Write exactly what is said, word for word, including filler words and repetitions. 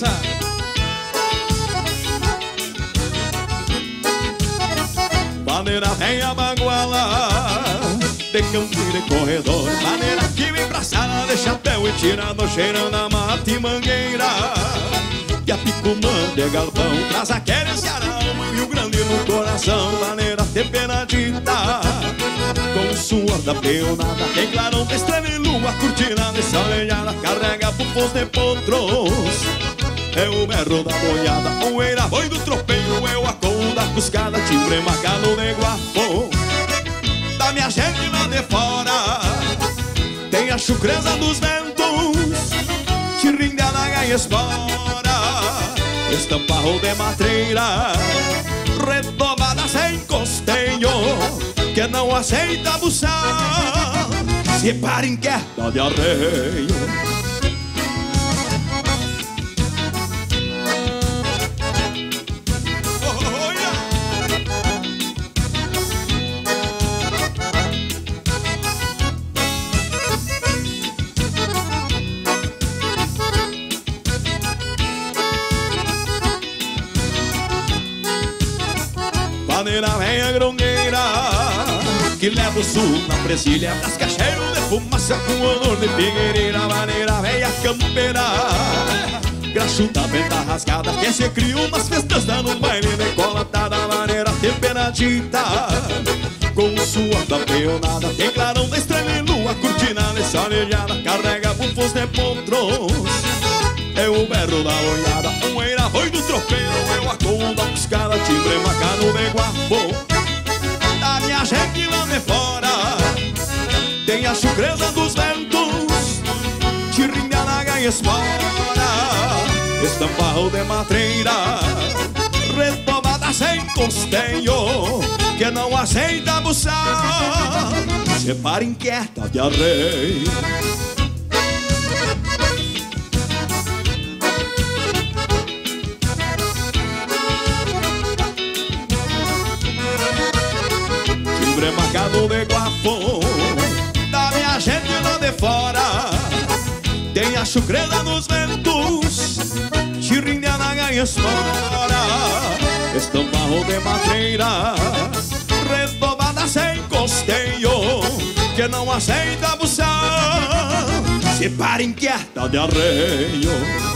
Măruța. Maneira velha baguala, de canteiro e corredor. Maneira que vem pra sala de chapéu e tirando, cheirando a mata e mangueira. E a picumã de galpão traz aquele Ceará, o Rio Grande no coração. Maneira temperadita, com o suor da peonada, tem clarão, estrela e lua, cortina de soleada, carrega bufos de potros. É o berro da boiada, o eira boi do tropeiro, eu a conda cuscada, timbre marcado de guapô. Da minha gente lá de fora tem a chucreza dos ventos, tirrinda na gaia espora, estamparro de matreira, retomada sem costeio, que não aceita abusar, se para inquieta de arreio. Maneira velha grongueira, que leva o sul na presilha, das cacheiro de fumaça com odor de figueireira. Maneira velha campeira, graxuda benta rasgada, que se criou nas festas no baile decolatada. Maneira temperadita, com sua da peonada, tem clarão da estrela e lua, cortina nessa orelhada, carrega bufos de potros. É o berro da boiada, um eira boi do tropeiro, eu acordo a piscada, timbre macano de guapô. Da minha gente lá de fora tem a chucreza dos ventos, tirrinha na gaia espora, estamparro de matreira, retomada sem costeio, que não aceita buçar, se para inquieta de arreio. Marcado de guapô, da minha gente lá de fora tem a chucreda nos ventos, tirrinha na gaia espora, estamparro de madeira, retomada sem costeio, que não aceita abusar, se para inquieta de arreio.